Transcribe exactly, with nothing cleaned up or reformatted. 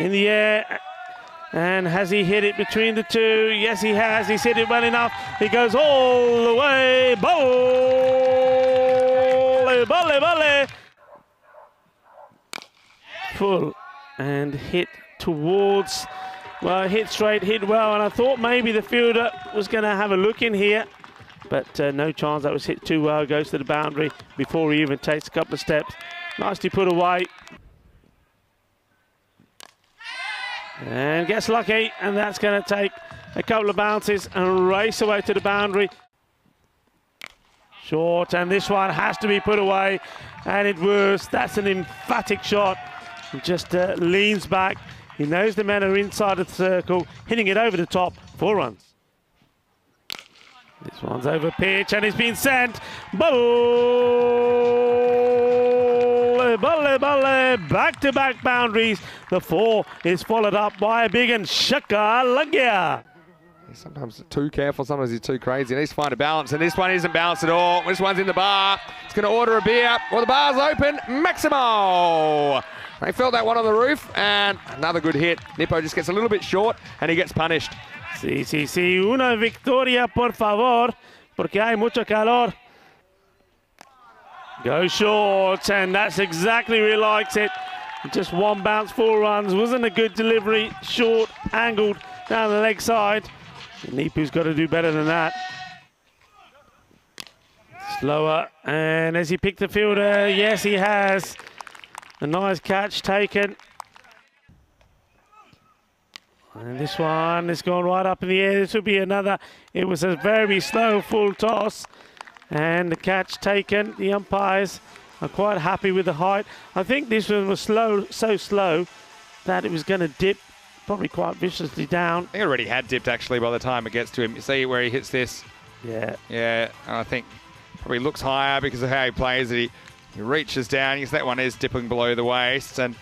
in the air. And has he hit it between the two? Yes, he has. He's hit it well enough. He goes all the way. Volley, volley, volley. Full and hit towards. Well, hit straight, hit well. And I thought maybe the fielder was going to have a look in here. But uh, no chance. That was hit too well. Goes to the boundary before he even takes a couple of steps. Nicely put away. And gets lucky, and that's going to take a couple of bounces and race away to the boundary. Short, and this one has to be put away, and it was. That's an emphatic shot. He just uh, leans back. He knows the men are inside the circle, hitting it over the top. Four runs. This one's over pitch, and it's been sent. Volley, volley, volley, back-to-back boundaries. The four is followed up by a big and Shakalagia. Sometimes you're too careful, sometimes you're too crazy. He needs to find a balance, and this one isn't balanced at all. This one's in the bar. It's going to order a beer. Well, the bar's open. Maximo. They felt that one on the roof, and another good hit. Nippo just gets a little bit short, and he gets punished. Sí, sí, sí. Una victoria, por favor, porque hay mucho calor. Go short, and that's exactly where he likes it. Just one bounce, four runs. Wasn't a good delivery. Short, angled, down the leg side. Nipu's got to do better than that. Slower, and as he picked the fielder, yes, he has. A nice catch taken. And this one has gone right up in the air. This will be another. It was a very slow full toss. And the catch taken. The umpires are quite happy with the height. I think this one was slow, so slow that it was going to dip probably quite viciously down. I think it already had dipped, actually, by the time it gets to him. You see where he hits this? Yeah. Yeah, and I think probably looks higher because of how he plays it. He, he reaches down. You see that one is dipping below the waist. And